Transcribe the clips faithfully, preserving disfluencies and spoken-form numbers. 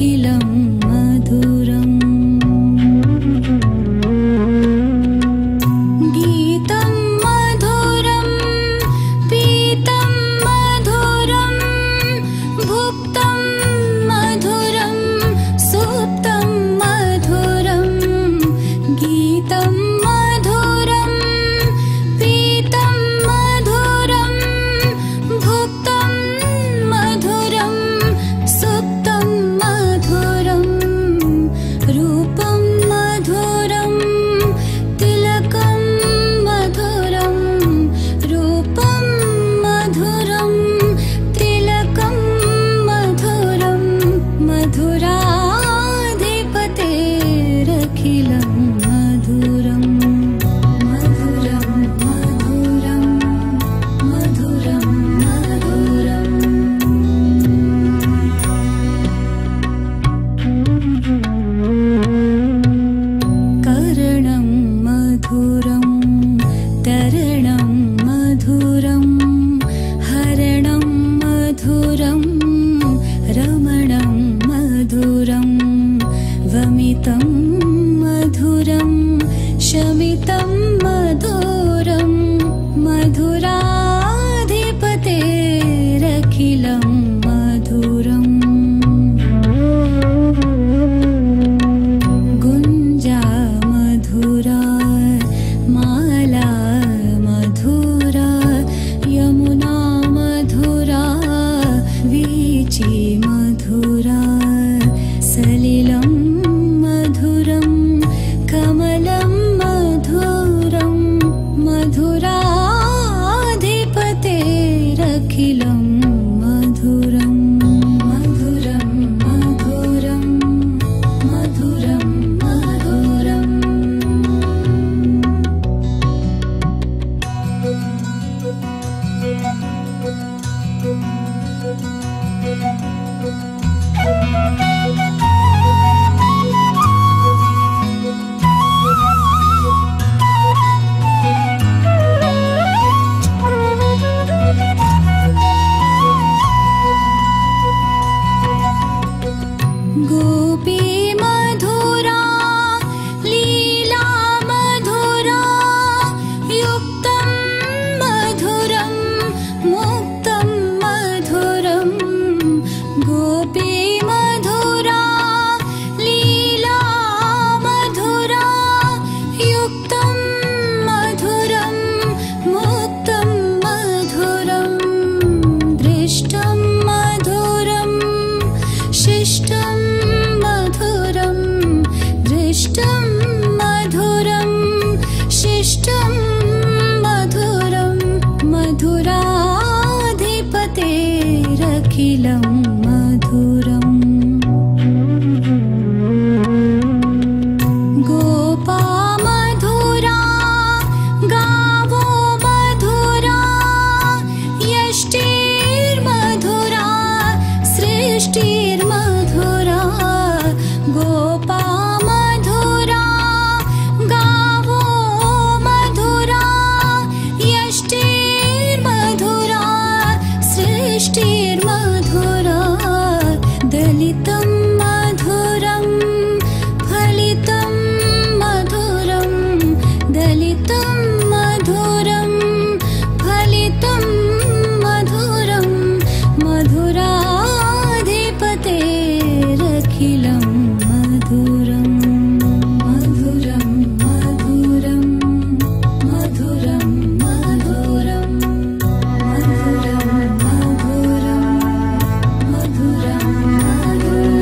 अखिलं मधुरम् गीतं मधुरं पीतं मधुरं भुक्तं मधुरं सुप्तं मधुरं गीतं मधुरं पीतं मधुरं भुक्तं मधुरं सुप्तं मधुरं रूपं मधुरं तिलकं मधुरं रूपं मधुरं तिलकं मधुरं मधुराधिपतेरखिलं मधुरं मधुरं मधुरं मधुरं मधुरम् करणं मधुरं तरणं मधुरं हरणं मधुरं रमणं मधुरं वमितं मधुरं शमितं मधुरं मधुराधिपतेरखिलं मधुरं गुञ्जा मधुरा माला मधुरा यमुना मधुरा वीची मधुरा सलिलं मधुरं कमलं मधुरं मधुराधिपतेरखिलं मधुरं मधुरं मधुरं मधुरं गोपी मधुरा लीला मधुरा युक्तं मधुरं मुक्तं मधुरं गोपी मधुरा लीला मधुरा युक्तं मधुरं मुक्तं मधुरं दृष्टं मधुरं शिष्टं दृष्टं मधुरं शिष्टं मधुरं मधुराधिपतेरखिलं मधुरं गोपा मधुरा गावो मधुरा यष्टिर्मधुरा सृष्टिर्मधुरा गोपा मधुरा दलितं मधुरं फलितं मधुरं दलितं मधुरं फलितं मधुरं मधुराधिपतेरखिलं मधुरं मधुरं मधुरं मधुरं मधुरं मधुरं मधुरं मधुरं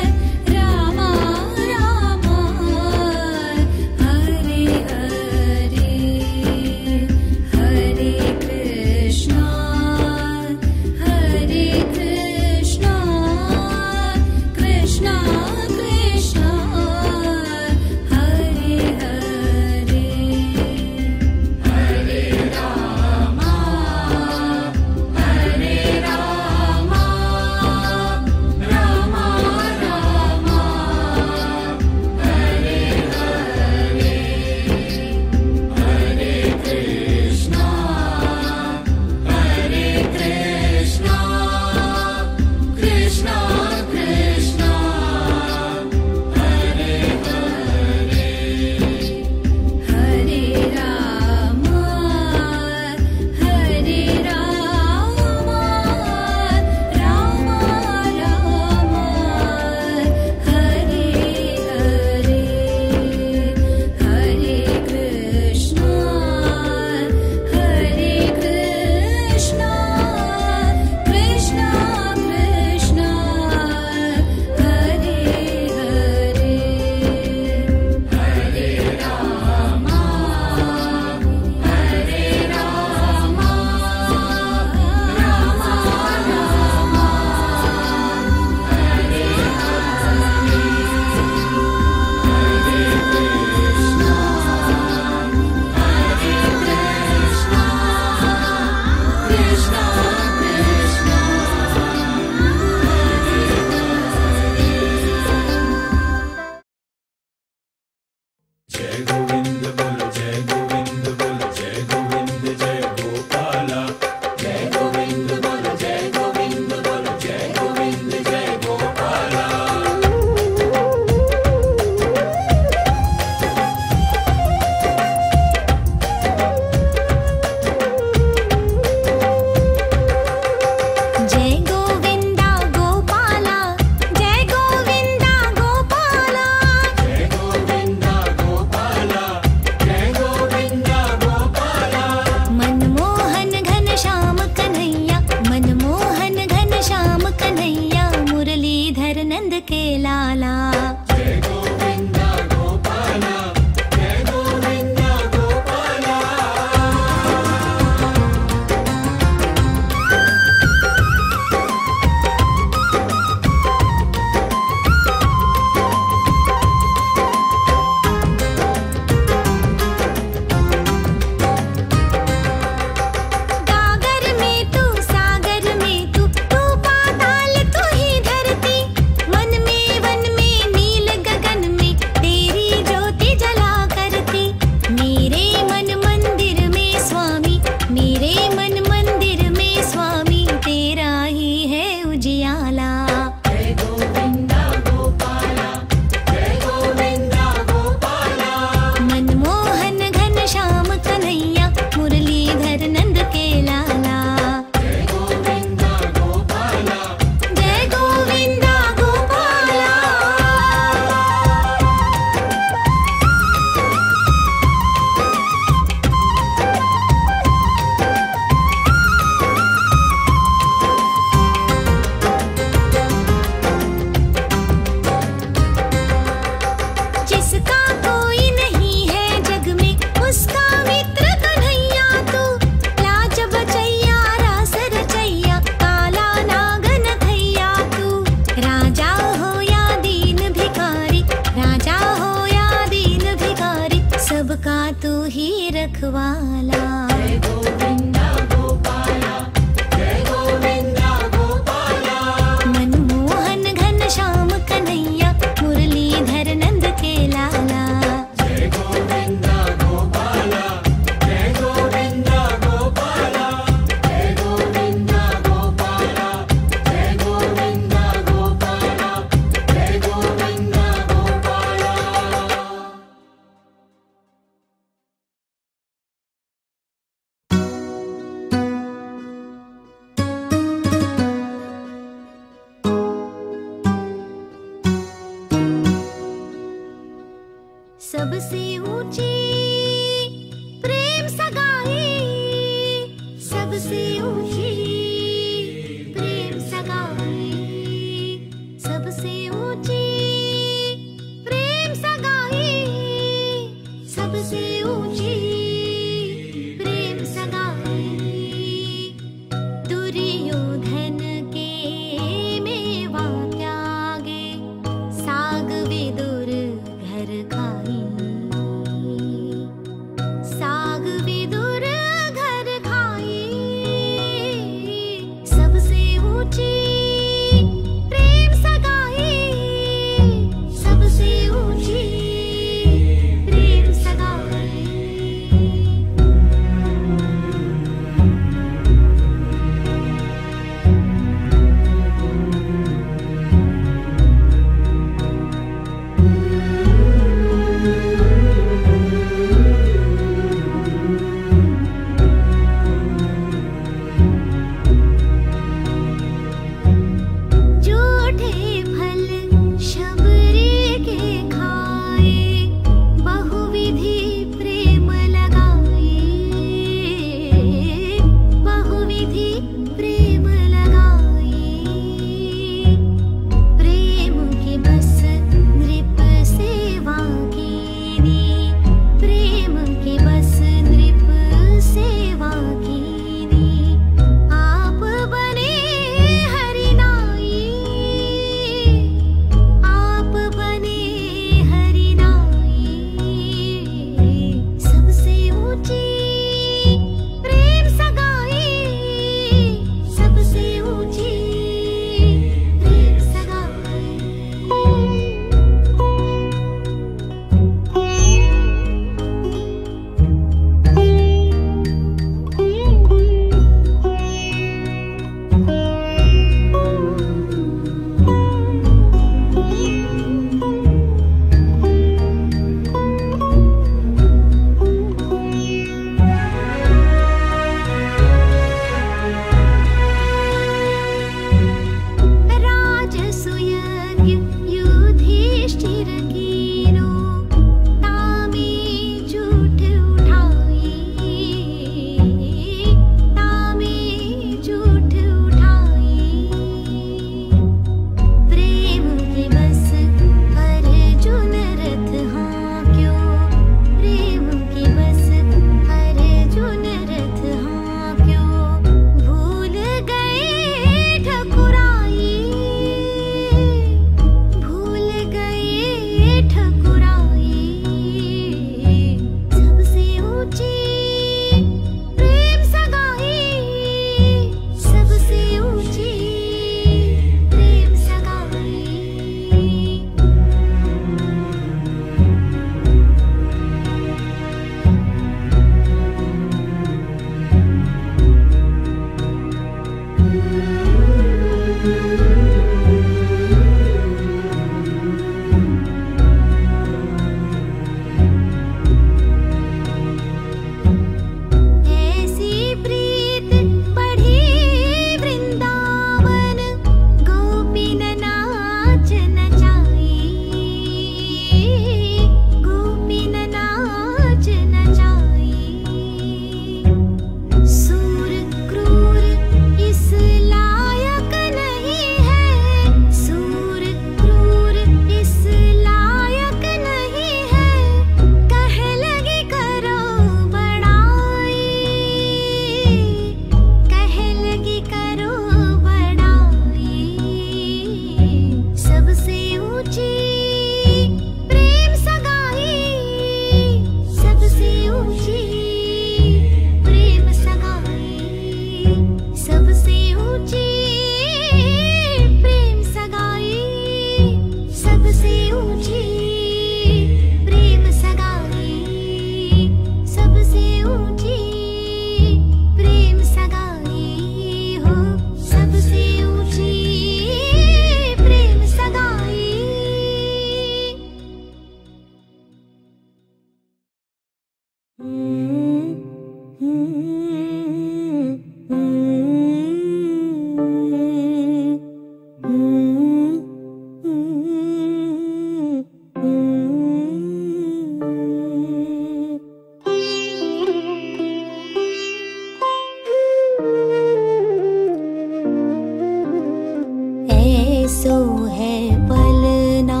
है पलना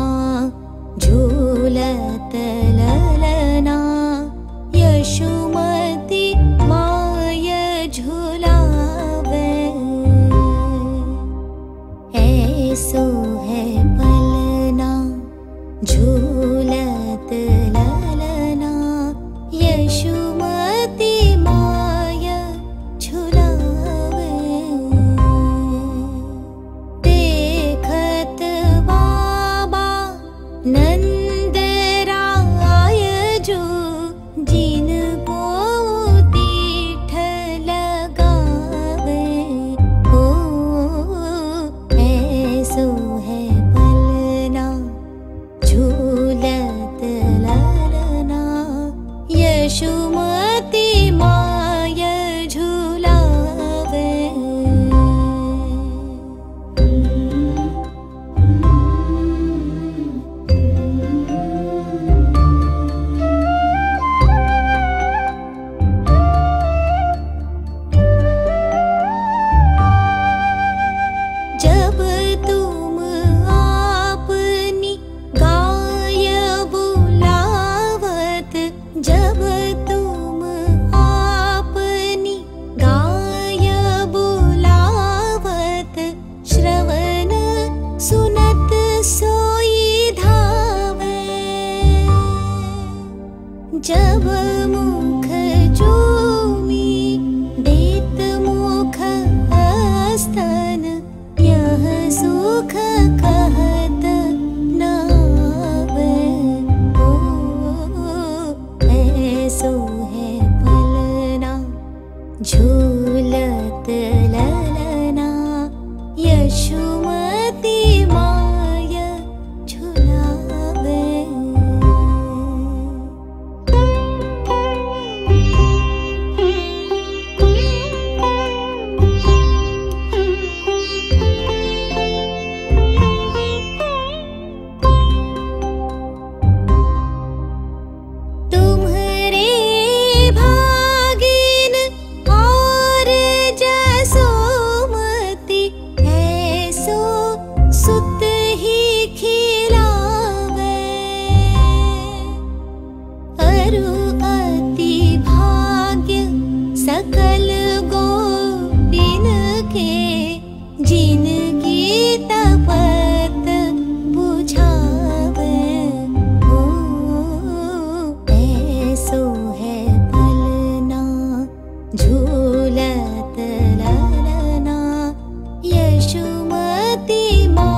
झूला तलना यशुमती माया झूलावे ऐसो है पलना झूला तलना यशुमती माया झूलावे देखत बाबा नंद जब मुख जोमी देत मुख आस्तन यह सुख कहत नावे ओ, ऐसो है पलना झूलत ललना यशुमती माया झुलावे। सकल गोपिन के जिनकी तपत बुझावे ओ, ऐसो है पलना झूलत ललना यशुमती माँ।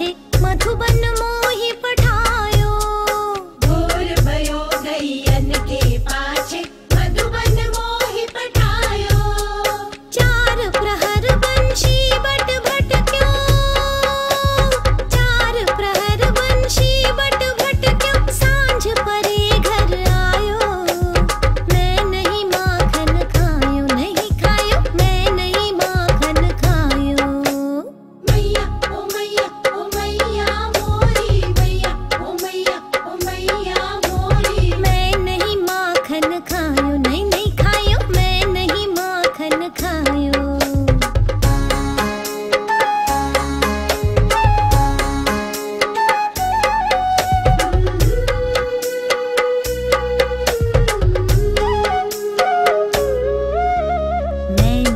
मुझे मधुबन मोहि पठायो। भोर भयो गईयन के पाछे मधुबन मोहि पठायो। चार प्रहर बंशी बट भटक्यो, चार प्रहर बंशी बट भटक्यो। सांझ परे घर आयो, मैं नहीं माखन खायो, नहीं खायो, मैं नहीं माखन खायो। मैया ओ मैया ओ मैया मोरी, मैया ओ मैया ओ मैया मोरी। मैं नहीं माखन खायो, नहीं नहीं खायो, मैं नहीं माखन खायो। मैं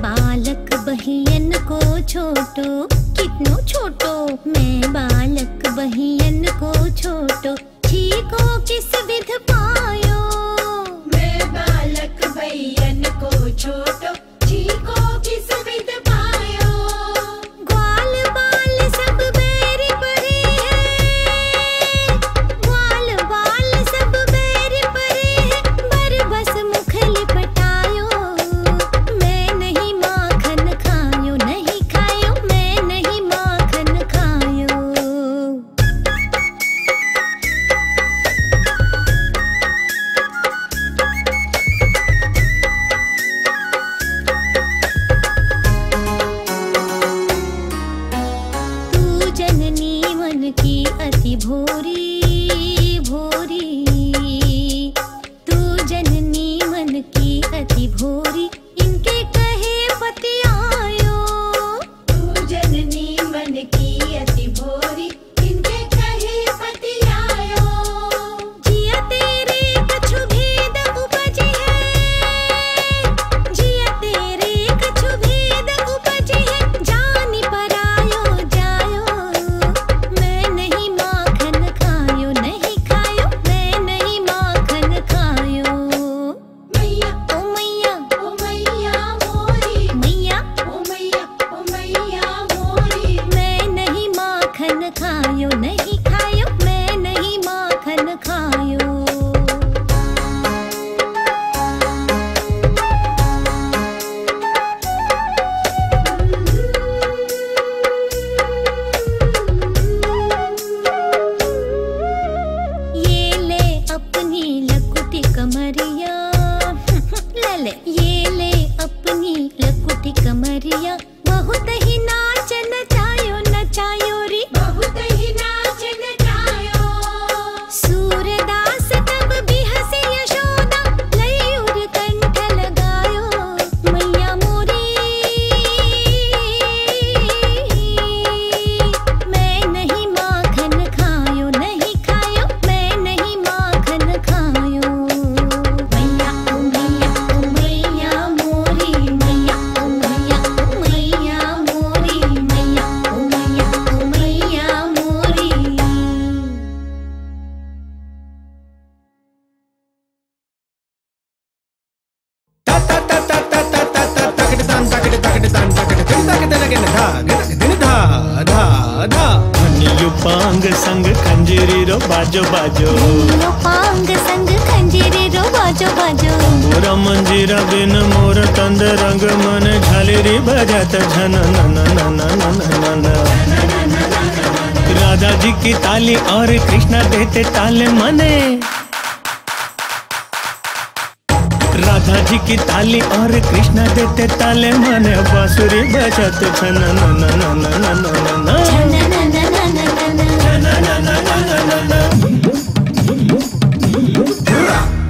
बालक बहियन को छोटो, कितनो छोटो। मैं बालक बहियन को छोटो, जी को किस विध पायो। मैं बालक बैयन को छोटो, जी को किस विध पायो। ग्वाल बाल सब बैर परे है, ग्वाल बाल सब बैर परे है। बर बस मुख लिपटायो, मैं नहीं माखन खायो, नहीं खायो, मैं नहीं माखन खायो। तू जननी मन की अति भोरी भोरी, तू जननी मन की अति भोरी। इनके कहे पति आयो, तू जननी मन की अति भोरी। इनके कहे पति आयो। जिया तेरे कछु भेद उपजे है, जिया तेरे कछु भेद उपजे है। जानी परायो जायो, मैं नहीं माखन खायो, नहीं खायो, मैं नहीं माखन खायो। मैया ओ मैया ओ मैया मोरी, मैया ओ मैया ओ मैया मोरी। मैं नहीं माखन खायो, नहीं खायो, मैं नहीं माखन खायो। ये ले अपनी लकुटी कमरिया, ले ले। ये ले अपनी लकुटी कमरिया, बहुत ही नाच नचायो नचायो रे। बहुत ही नाच नचायो। सूरदास तब बिहसे यशोदा, लयूर कंठ लगायो। मैया मोरी, मैं नहीं माखन खायो, नहीं खायो, मैं नहीं माखन खायो। मैया ओ मैया ओ मैया मोरी, मैया ओ मैया ओ मैया मोरी। मैया ओ मैया ओ मैया मोरी। Ta ta ta ta ta ta ta ta takad dan takad takad dan takad din takad lagen dha gin din dha dha dha niyu pang sang kanjeri ro bajo bajo लो पांग संग खंजीरे रो बाजो बाजो। मोरा मंजीरा बिन मोर तंद रंग मन झालेरी बजात झन नन नन नन नन। राधा जी की ताली और कृष्णा देते ताल मने, राधा जी की ताली और कृष्णा देते ताले मने। बांसुरी बजात छन न न न न न न न न।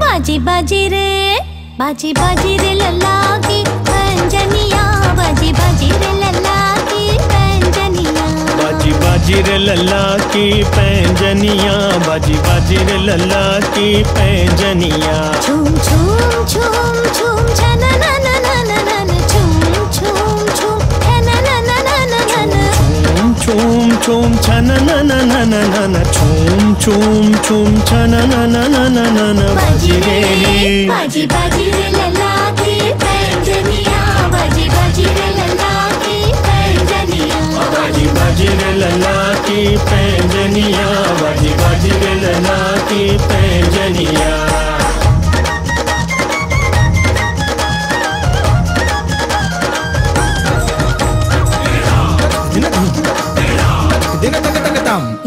बाजी बाजी रे, बाजी बाजी रे लल्ला की रंजनिया। बाजी बाजी रे लल्ला की रंजनिया। बाजी बाजी रे लल्ला की पैंजनिया, बाजी बाजी रे लल्ला की पैंजनिया। झूम झूम झूम झूम झन न न न न न न। झूम झूम झूम झन न न न न न न। छूम छूम छूम छन न न न न न न। छूम छूम छूम छन न न न न न न। बाजी रे बाजी बाजी रे लल्ला की पैंजनिया। बाजी बाजी रे लल्ला की पैंजनिया। बाजी बाजी रे लला की पैंजनिया, बाजी बाजी रे लला की पैंजनिया।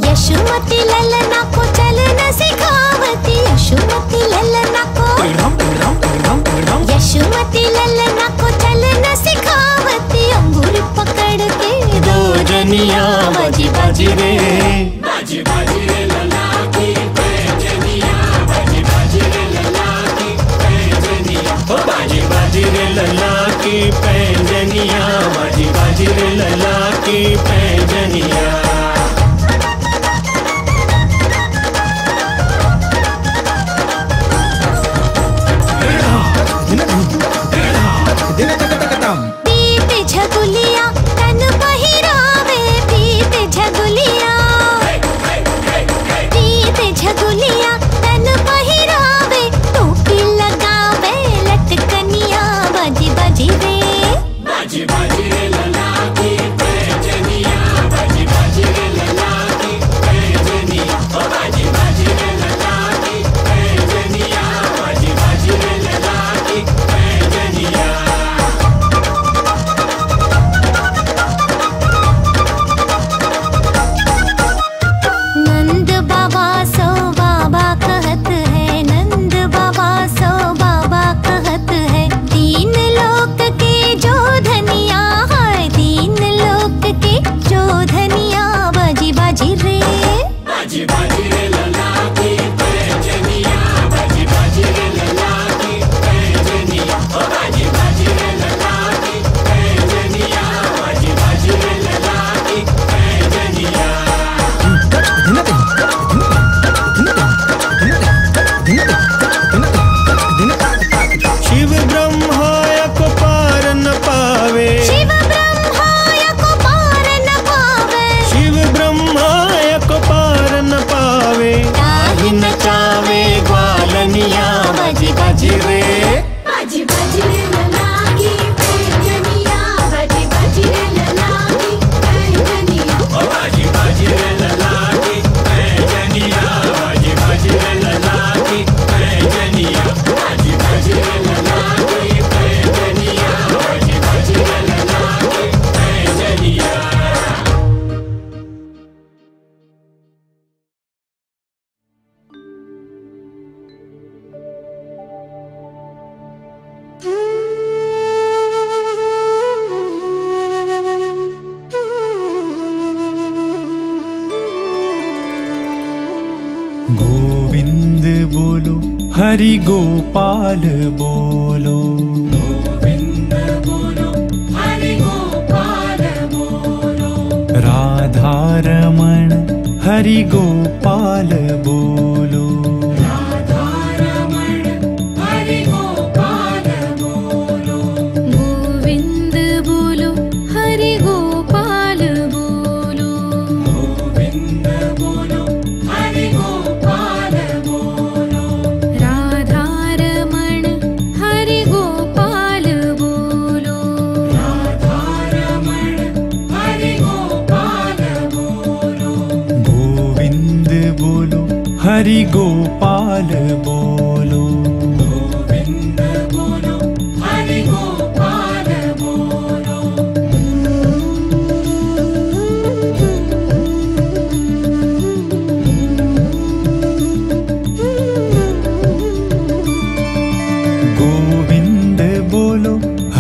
यशोमती ललना को चलना सिखावती, यशोमती ललना को, यशोमती ललना को चलना सिखावती। अंगूर पकड़ के दो जनिया, बाजी बाजी रे, बाजी बाजी रे लला की पैंजनिया, बाजी बाजी रे लला की पैंजनिया, बाजी बाजी रे लला की पैंजनिया, बाजी बाजी रे लला की पैंजनिया। हरि गोपाल बोलो, गोविंद बोलो, हरि गोपाल बोलो, राधा रमण हरि गोपाल बोलो, राधा रमण हरि गोपाल बोलो, गोविंद बोलो, हरि गोपाल बोलो, गोविंद बोलो, हरि गोपाल बोलो, हरि गोपाल बोलो, गोविंद बोलो,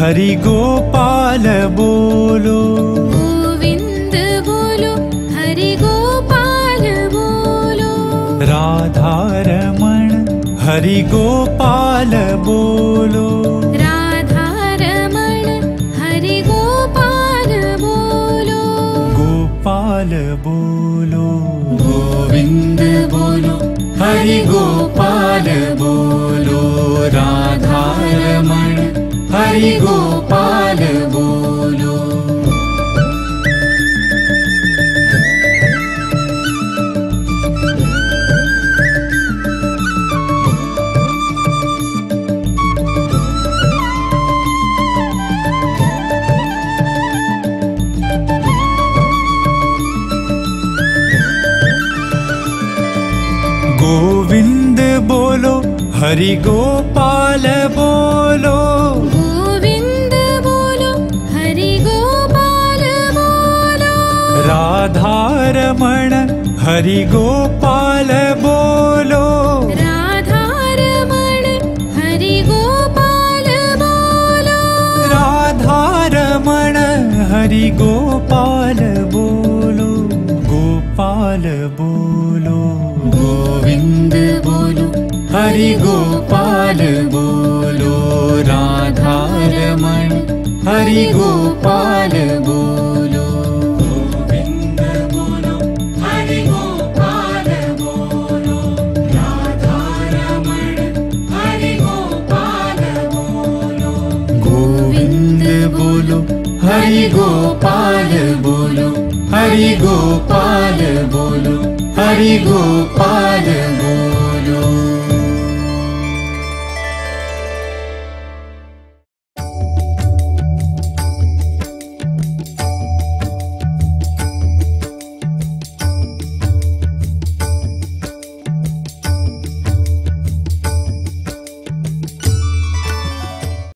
हरि गोपाल बोलो। गोविंद बोलो, हरि गोपाल बोलो, गोविंद बोलो, हरि गोपाल बोलो, राधा रमण हरि गोपाल बोलो, राधा रमण हरि गोपाल बोलो, गोपाल बोलो, गोविंद बोलो, हरि गोपाल बोलो, राधा रमण हरि गोपाल बोलो। हरि गोपाल बोलो गोविंद बोलो हरि गोपाल बोलो राधा रमण हरि गोपाल बोलो राधा रमण हरि गोपाल बोलो राधा रमण हरि गोपाल बोलो गोपाल बोलो गोविंद बोलो हरि गोपाल बोलो राधा रमण हरि गोपाल बोलो गोविंद बोलो हरि गोपाल बोलो राधा रमण हरि गोपाल बोलो गोविंद बोलो हरि गोपाल बोलो हरि गोपाल बोलो हरि गोपाल बोलो।